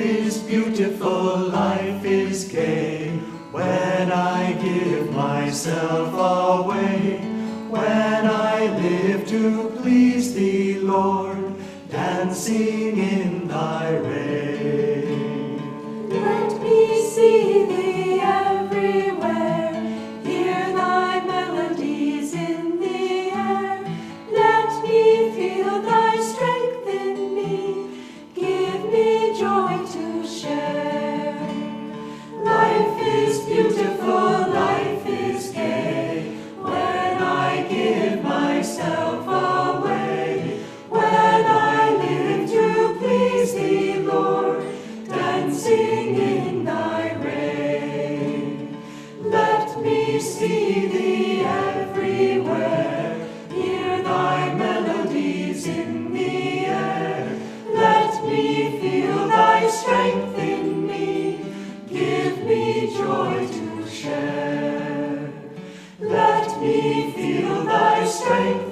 is beautiful, life is gay, when I give myself away, when I live to please Thee, Lord, dancing in Thy ray. Let me see Thee everywhere, hear Thy melodies in the air, let me feel Thy strength in me, give me joy to share. Life is beautiful, life is gay, when I give myself away, when I live to please Thee, Lord, dancing in Thy ray. Let me see Thee everywhere, hear Thy melodies in the air, let me feel Thy strength in me, give me joy to share. Let me feel Thy strength.